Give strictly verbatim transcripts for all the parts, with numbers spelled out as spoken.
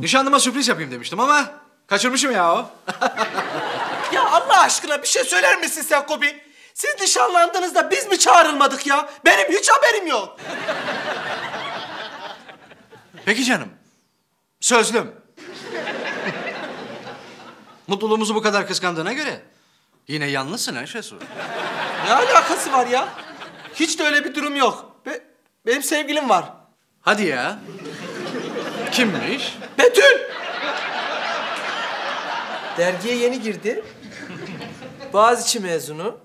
Nişanlıma sürpriz yapayım demiştim ama kaçırmışım ya o. Ya Allah aşkına bir şey söyler misin sen Kobe? Siz nişanlandığınızda biz mi çağrılmadık ya? Benim hiç haberim yok. Peki canım. Sözlüm. Mutluluğumuzu bu kadar kıskandığına göre yine yalnızsın ha Şesu. Ne alakası var ya? Hiç de öyle bir durum yok. Be benim sevgilim var. Hadi ya. Kimmiş? Betül. Dergiye yeni girdi. Boğaziçi mezunu.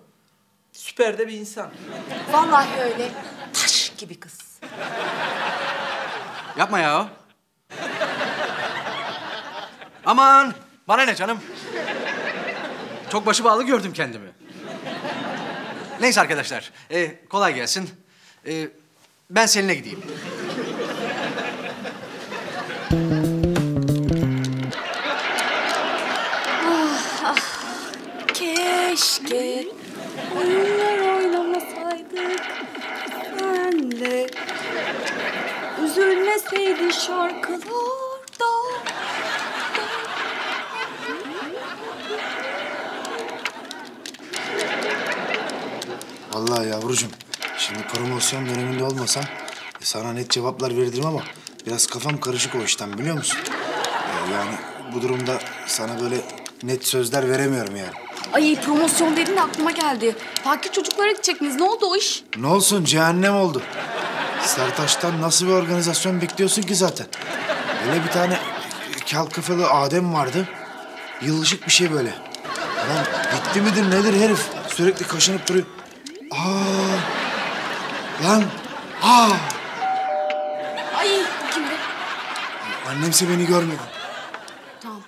Süper de bir insan. Vallahi öyle. Taş gibi kız. Yapma ya o. Aman bana ne canım. Çok başı bağlı gördüm kendimi. Neyse arkadaşlar. E, kolay gelsin. E, ben Selin'e gideyim. Ah, ah, keşke oyunlar oynamasaydık. Senle üzülmeseydi şarkılarda. Vallahi yavrucuğum, şimdi promosyon döneminde olmasan sana net cevaplar verdim ama biraz kafam karışık o işten biliyor musun? Ee, yani bu durumda sana böyle net sözler veremiyorum yani. Ay promosyon dedin aklıma geldi. Fakir çocuklara gidecektiniz. Ne oldu o iş? Ne olsun cehennem oldu. Sertaç'tan nasıl bir organizasyon bekliyorsun ki zaten? Böyle bir tane kal kafalı Adem vardı. Yılışık bir şey böyle. Lan bitti midir nedir herif? Sürekli kaşınıp duruyor. Aa, lan aa. Ay kimdi? Annemse beni görmedi. Tamam.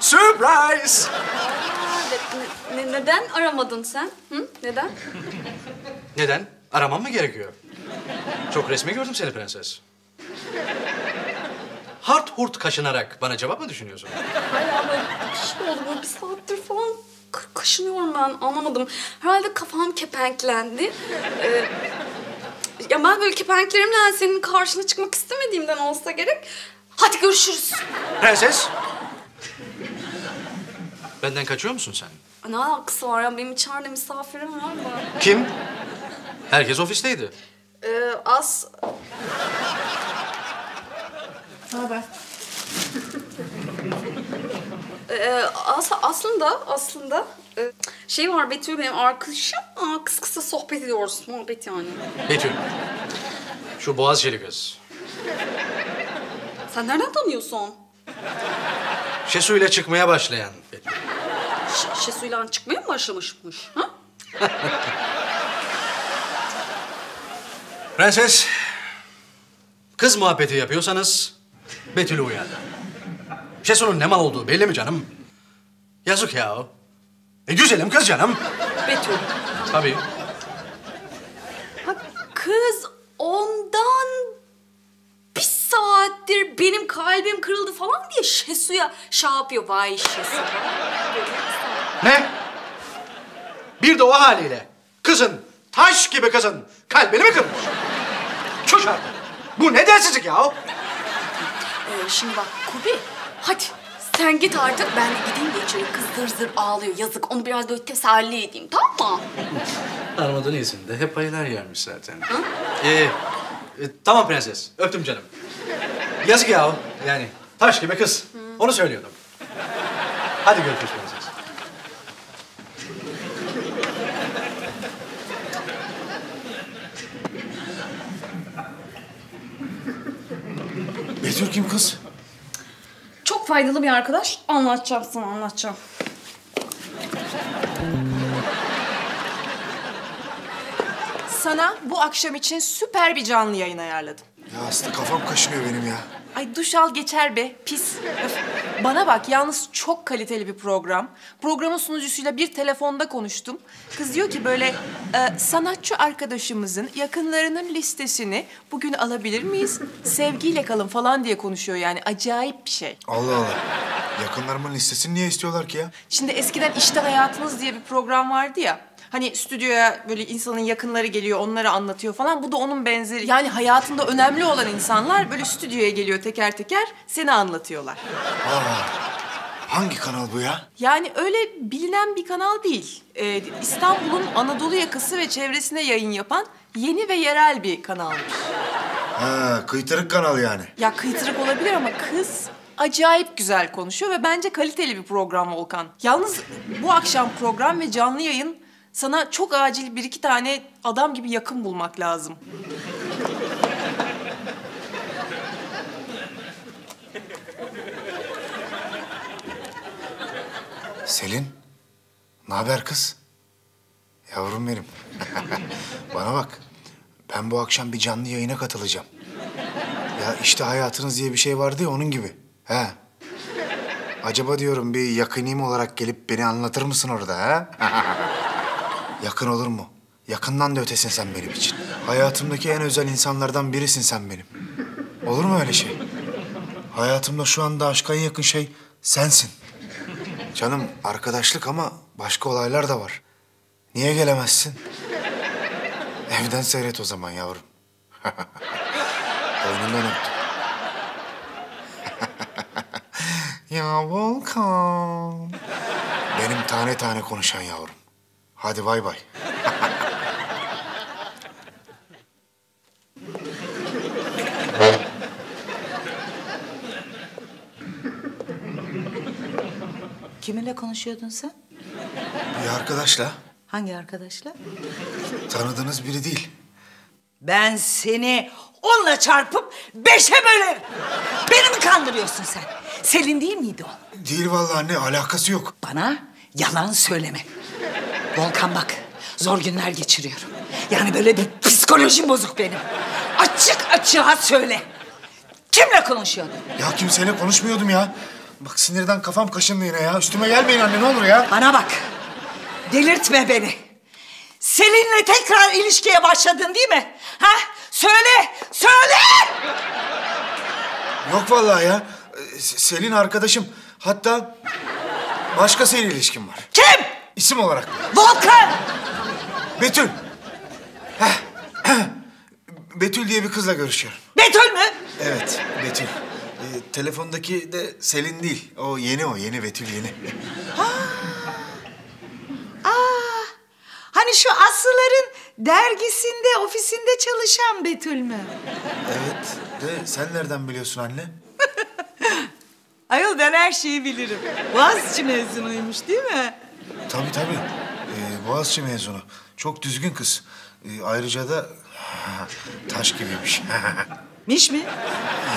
Surprise! Aa, ne, neden aramadın sen? Hı? Neden? Neden? Aramam mı gerekiyor? Çok resmi gördüm seni prenses. Hart hurt kaşınarak bana cevap mı düşünüyorsun? Hayır ama bir şey oldu böyle bir saattir falan kaşınıyorum ben anlamadım. Herhalde kafam kepenklendi. Ee, ya ben böyle kepenklerimle senin karşına çıkmak istemediğimden olsa gerek. Hadi görüşürüz. Prenses. Benden kaçıyor musun sen? Ne alakası var ya benim içeride misafirim var mı? Kim? Herkes ofisteydi. Ee, az... Naber? ee, as aslında, aslında... E, şey var Betül benim arkadaşım, aa, kısa kısa sohbet ediyoruz. Muhabbet yani. Betül, şu Boğaziçi'li kız. Sen nereden tanıyorsun? Şesu'yla çıkmaya başlayan Betül. Şesu'yla çıkmaya mı başlamışmış? Ha? Prenses, kız muhabbeti yapıyorsanız Betül'ü uyarın. Şesu'nun ne mal olduğu belli mi canım? Yazık ya o. E güzelim kız canım. Betül. Tabii. Ha, kız ondan bir saattir benim kalbim kırıldı falan diye Şesu'ya şey yapıyor. Vay Şesu. Ne? Bir de o haliyle kızın, taş gibi kızın kalbini mi kırmış? Şu şarkı. Bu ne dersizlik ya? Ee, şimdi bak Kobe, hadi sen git artık. Ben de gideyim de içeri. Kız zır zır ağlıyor. Yazık. Onu biraz böyle teselli edeyim. Tamam mı? Armadın izinde hep ayılar yermiş zaten. Ee, e, tamam prenses. Öptüm canım. Yazık ya. Yani taş gibi kız. Hı. Onu söylüyordum. Hadi görüşürüz prenses. Betül kim kız? Çok faydalı bir arkadaş. Anlatacağım sana, anlatacağım. Sana bu akşam için süper bir canlı yayın ayarladım. Ya aslında kafam kaşınıyor benim ya. Ay duş al geçer be, pis. Bana bak, yalnız çok kaliteli bir program. Programın sunucusuyla bir telefonda konuştum. Kız diyor ki böyle, e, sanatçı arkadaşımızın yakınlarının listesini bugün alabilir miyiz? Sevgiyle kalın falan diye konuşuyor yani, acayip bir şey. Allah Allah. Yakınlarımın listesini niye istiyorlar ki ya? Şimdi eskiden İşte Hayatınız diye bir program vardı ya. Hani stüdyoya böyle insanın yakınları geliyor, onları anlatıyor falan. Bu da onun benzeri. Yani hayatında önemli olan insanlar böyle stüdyoya geliyor teker teker, seni anlatıyorlar. Aa, hangi kanal bu ya? Yani öyle bilinen bir kanal değil. Ee, İstanbul'un Anadolu yakası ve çevresine yayın yapan yeni ve yerel bir kanalmış. Ha, kıytırık kanal yani. Ya kıytırık olabilir ama kız... acayip güzel konuşuyor ve bence kaliteli bir program Volkan. Yalnız bu akşam program ve canlı yayın sana çok acil bir iki tane adam gibi yakın bulmak lazım. Selin, ne haber kız? Yavrum benim. Bana bak, ben bu akşam bir canlı yayına katılacağım. Ya işte hayatınız diye bir şey vardı ya, onun gibi. He. Acaba diyorum bir yakınım olarak gelip beni anlatır mısın orada ha? Yakın olur mu? Yakından da ötesin sen benim için. Hayatımdaki en özel insanlardan birisin sen benim. Olur mu öyle şey? Hayatımda şu anda aşka en yakın şey sensin. Canım arkadaşlık ama başka olaylar da var. Niye gelemezsin? Evden seyret o zaman yavrum. Boynundan öptüm. Ya Volkan. Benim tane tane konuşan yavrum. Hadi bay bay. Kiminle konuşuyordun sen? Bir arkadaşla. Hangi arkadaşla? Tanıdığınız biri değil. Ben seni onla çarpıp beşe bölerim. Beni mi kandırıyorsun sen? Selin değil miydi o? Değil vallahi anne, alakası yok. Bana yalan söyleme. Volkan bak, zor günler geçiriyorum. Yani böyle bir psikolojim bozuk benim. Açık açığa söyle. Kimle konuşuyordun? Ya kimseyle konuşmuyordum ya. Bak sinirden kafam kaşındı yine ya. Üstüme gelmeyin anne, ne olur ya. Bana bak, delirtme beni. Selin'le tekrar ilişkiye başladın değil mi? Ha? Söyle, söyle! Yok vallahi ya. Selin arkadaşım. Hatta başkasıyla ilişkim var. Kim? İsim olarak. Volkan! Betül. Heh. Betül diye bir kızla görüşüyorum. Betül mü? Evet, Betül. Ee, telefondaki de Selin değil. O yeni o, yeni Betül yeni. Aa. Aa. Hani şu Aslıların dergisinde, ofisinde çalışan Betül mü? Evet. De sen nereden biliyorsun anne? Ayol ben her şeyi bilirim. Boğaziçi mezunuymuş değil mi? Tabii tabii. Ee, Boğaziçi mezunu. Çok düzgün kız. Ee, ayrıca da taş gibiymiş. Miş mi?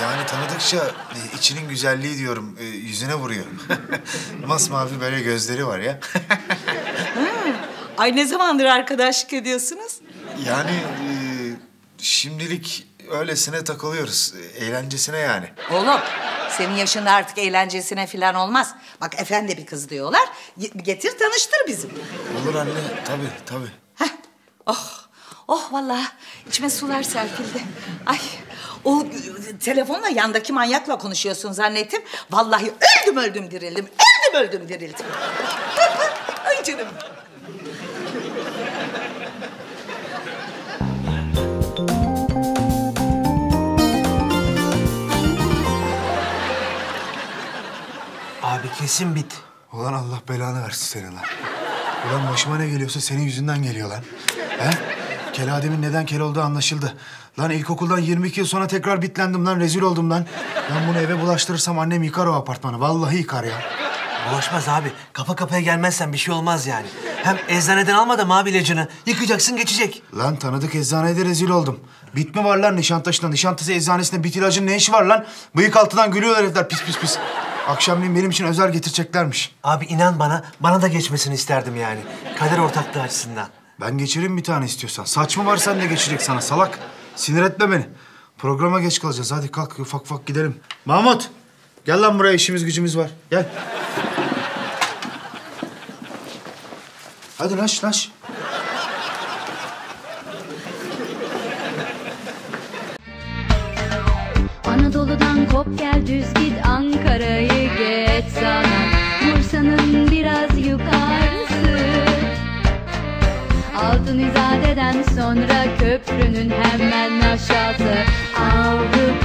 Yani tanıdıkça içinin güzelliği diyorum. E, yüzüne vuruyor. Masmavi böyle gözleri var ya. Ay ne zamandır arkadaşlık ediyorsunuz? Yani e, şimdilik öylesine takılıyoruz. Eğlencesine yani. Oğlum senin yaşında artık eğlencesine falan olmaz. Bak efendi bir kız diyorlar. Getir tanıştır bizim. Olur anne tabii tabii. Heh. Oh oh vallahi içime sular serpildi. Ay o telefonla yandaki manyakla konuşuyorsun zannettim. Vallahi öldüm öldüm dirildim. Öldüm öldüm dirildim. Ay canım. Abi kesin bit. Ulan Allah belanı versin seni lan. Ulan başıma ne geliyorsa senin yüzünden geliyor lan. He? Kelademin neden kel olduğu anlaşıldı. Lan ilkokuldan yirmi iki yıl sonra tekrar bitlendim lan, rezil oldum lan. Ben bunu eve bulaştırırsam annem yıkar o apartmanı. Vallahi yıkar ya. Bulaşmaz abi. Kafa kafaya gelmezsen bir şey olmaz yani. Hem eczaneden almadım abi ilacını. Yıkacaksın geçecek. Lan tanıdık eczanede rezil oldum. Bit mi var lan Nişantaşı'nda? Nişantaşı eczanesinde bit ilacının ne işi var lan? Bıyık altından gülüyorlar herifler pis pis pis. Akşamleyin benim için özel getireceklermiş. Abi inan bana, bana da geçmesini isterdim yani. Kader ortaklığı açısından. Ben geçireyim bir tane istiyorsan. Saç mı var sen de geçirecek sana salak. Sinir etme beni. Programa geç kalacağız. Hadi kalk ufak ufak gidelim. Mahmut, gel lan buraya, işimiz gücümüz var. Gel. Hadi naş naş. Anadolu'dan kop gel düz git, Ankara'yı geç sana, Bursa'nın biraz yukarısı, Altunizade'den sonra köprünün hemen aşağısı, Avrupa